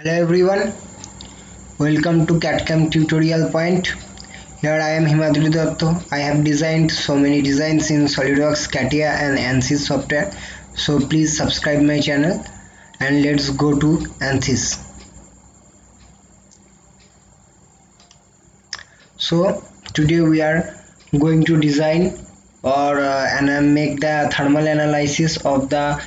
Hello everyone, welcome to CATCAM tutorial point. Here I am Himadri Dhatto. I have designed so many designs in SOLIDWORKS, CATIA and ANSYS software. So please subscribe my channel and let's go to ANSYS. So today we are going to design or make the thermal analysis of the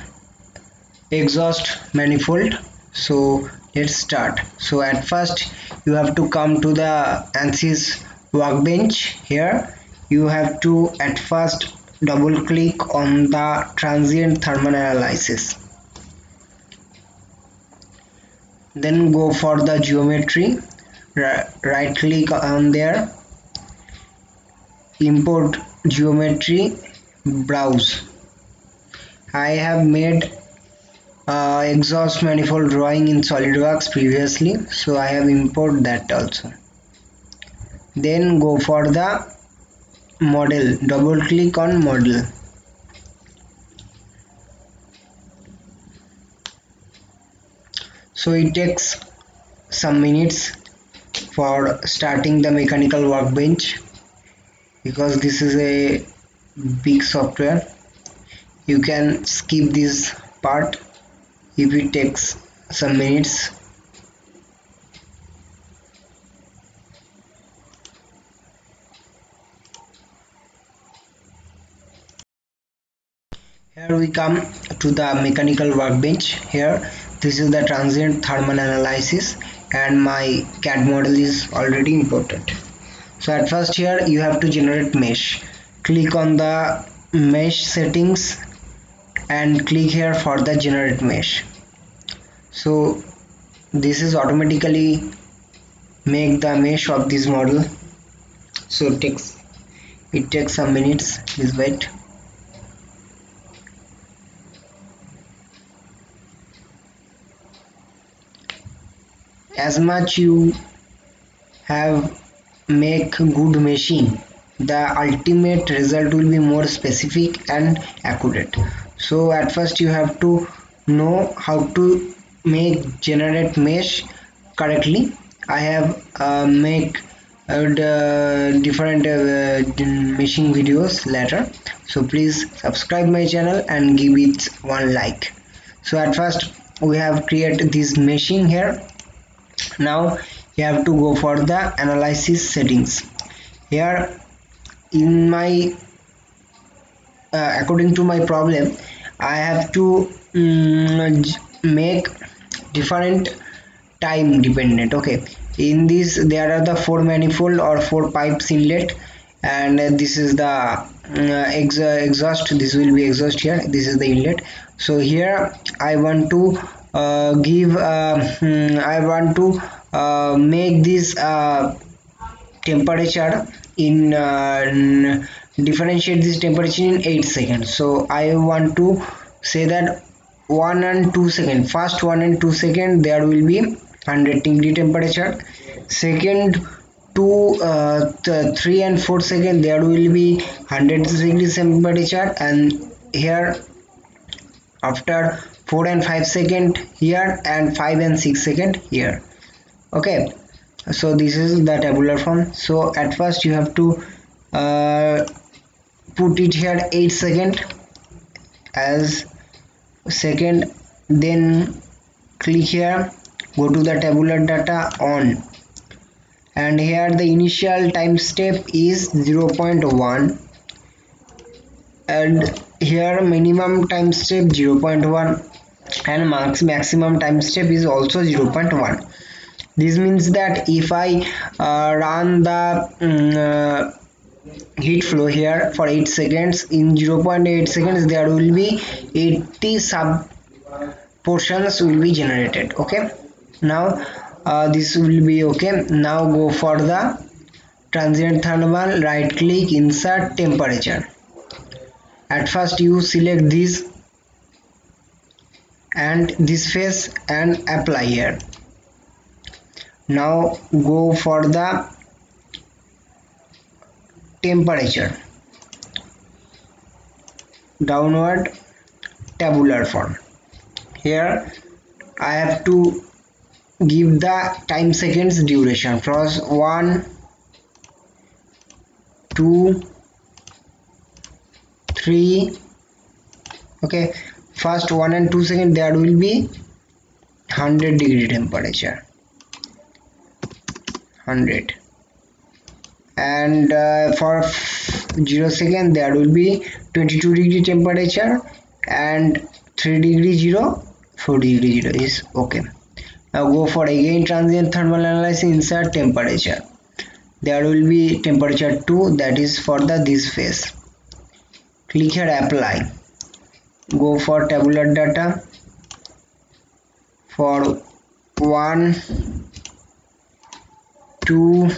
exhaust manifold. So let's start. So at first you have to come to the ANSYS workbench. Here you have to at first double click on the transient thermal analysis, then go for the geometry, right click on there, import geometry, browse. I have made exhaust manifold drawing in SolidWorks previously, so I have imported that also. Then go for the model, double click on model, so it takes some minutes for starting the mechanical workbench because this is a big software. You can skip this part if it takes some minutes. Here we come to the mechanical workbench. Here this is the transient thermal analysis and my CAD model is already imported. So at first here you have to generate mesh. Click on the mesh settings and click here for the generate mesh. So this is automatically make the mesh of this model. So it takes some minutes. Please wait. As much you have make good meshing, the ultimate result will be more specific and accurate. So at first you have to know how to make generate mesh correctly. I have make different meshing videos later, so please subscribe my channel and give it one like. So at first we have created this meshing here. Now you have to go for the analysis settings. Here in my according to my problem, I have to make different time dependent. Okay, in this there are the 4 manifold or 4 pipes inlet, and this is the exhaust. This will be exhaust here. This is the inlet. So here I want to make this temperature in differentiate this temperature in 8 seconds. So I want to say that 1 and 2 second, first 1 and 2 second there will be 100 degree temperature, second 3 and 4 second there will be 100 degree temperature, and here after 4 and 5 second here, and 5 and 6 second here. Okay, so this is the tabular form. So at first you have to put it here 8 second as second, then click here, go to the tabular data on, and here the initial time step is 0.1, and here minimum time step 0.1 and maximum time step is also 0.1. This means that if I run the heat flow here for 8 seconds, in 0.8 seconds there will be 80 sub portions will be generated. Okay, now this will be okay. Now go for the transient thermal, right click, insert temperature. At first you select this and this phase and apply here. Now go for the temperature, downward tabular form. Here I have to give the time seconds duration. First 1, 2, 3. Okay, first 1 and 2 seconds there will be 100 degree temperature, 100, and for 0 seconds there will be 22 degree temperature, and 3 degree 0, 4 degree 0 is okay. Now go for again transient thermal analysis, insert temperature. There will be temperature 2, that is for the this phase. Click here apply. Go for tabular data for 1, 2,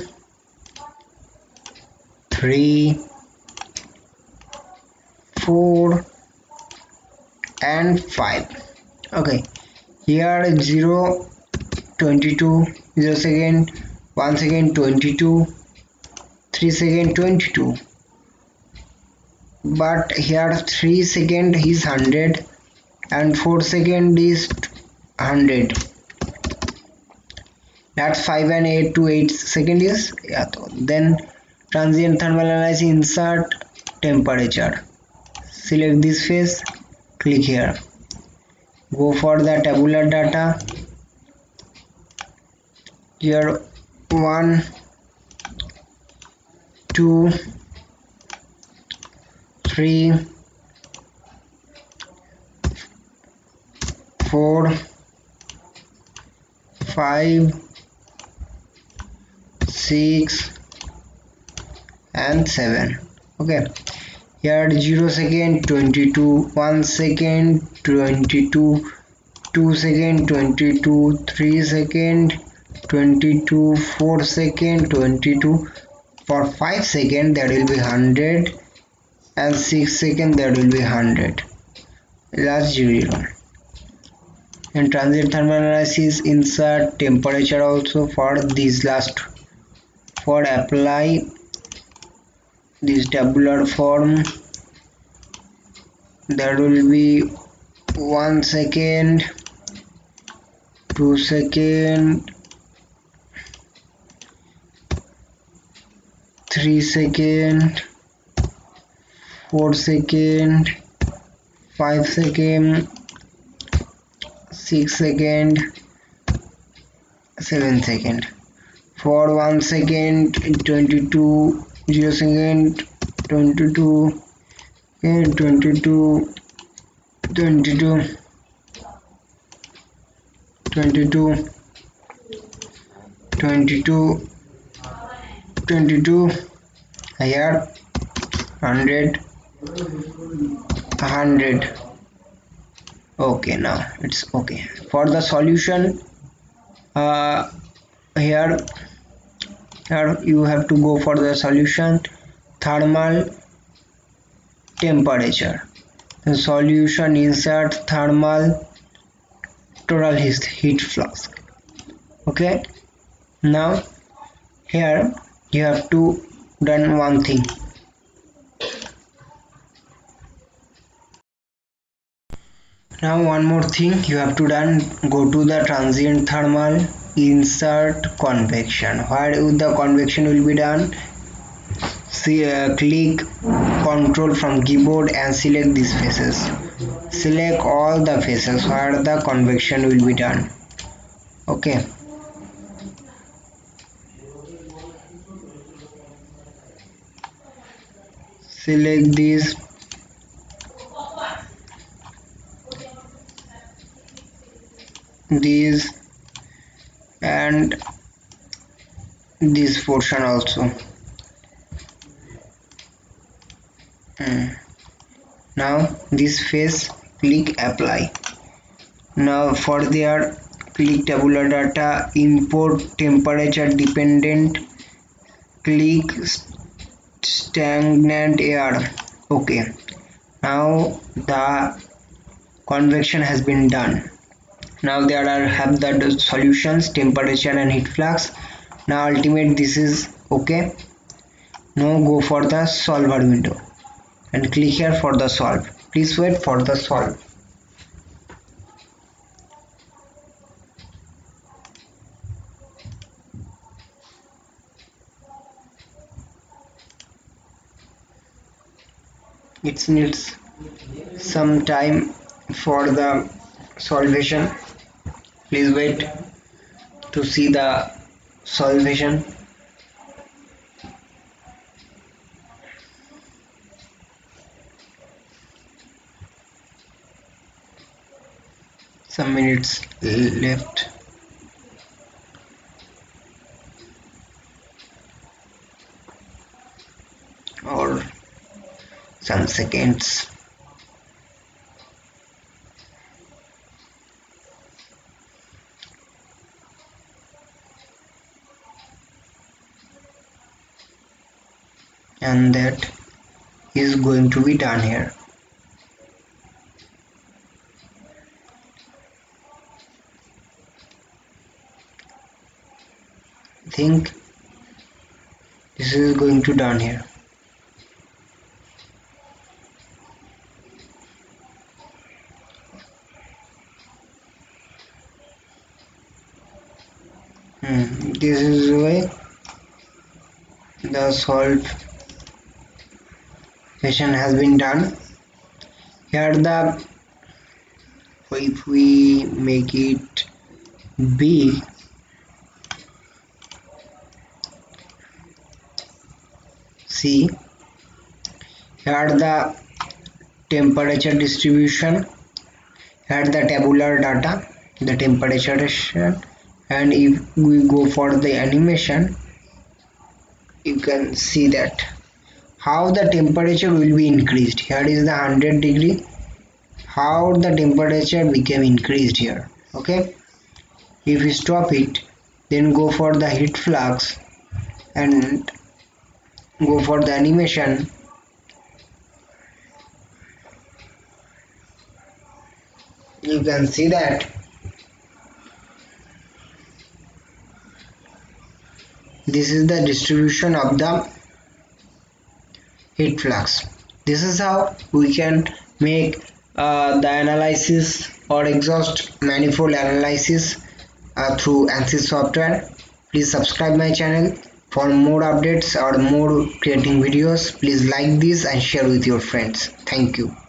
3, 4 and 5. Okay, here 0, 22, 0 second, 1 second, 22, 3 second, 22, but here 3 second is 100 and 4 second is 100. That's 5 and 8 to 8 second is Dhatto. Then transient thermal analysis, insert temperature. Select this phase, click here. Go for the tabular data. Here 1, 2, 3, 4, 5, 6 and 7. Okay, here 0 second, 22, 1 second, 22, 2 second, 22, 3 second, 22, 4 second, 22. For 5 second there will be 100, and 6 second there will be 100. Last 0. And transient thermal analysis, insert temperature also for these last. For apply this tabular form, there will be 1 second, 2 second, 3 second, 4 second, 5 second, 6 second, 7 second. For 1 second, 22, 0 second, 22, 22, 22, 22, 22, 22, here 100, 100. Okay, now it's okay. For the solution, here you have to go for the solution, thermal temperature, the solution, insert thermal total heat flux. Okay, now here you have to done one thing. Now one more thing you have to done, go to the transient thermal, insert convection. Where the convection will be done? See, click control from keyboard and select these faces. Select all the faces where the convection will be done. Okay. Select these. These and this portion also. Now this phase, click apply. Now for there, click tabular data, import temperature dependent, click stagnant air. Okay, now the convection has been done. Now there are have the solutions, temperature and heat flux. Now ultimate this is okay. Now go for the solver window and click here for the solve. Please wait for the solve. it needs some time for the solvation. Please wait to see the solvation. Some minutes left. Or some seconds. And that is going to be done here. Think this is going to down here. This is the way the solvation has been done. Here the, if we make it B, C, here the temperature distribution, here the tabular data, the temperature distribution, and if we go for the animation, you can see that how the temperature will be increased. Here is the 100 degree, how the temperature became increased here. Okay, if we stop it, then go for the heat flux and go for the animation, you can see that this is the distribution of the heat flux. This is how we can make the analysis or exhaust manifold analysis through ANSYS software. Please subscribe my channel. For more updates or more creating videos, please like this and share with your friends. Thank you.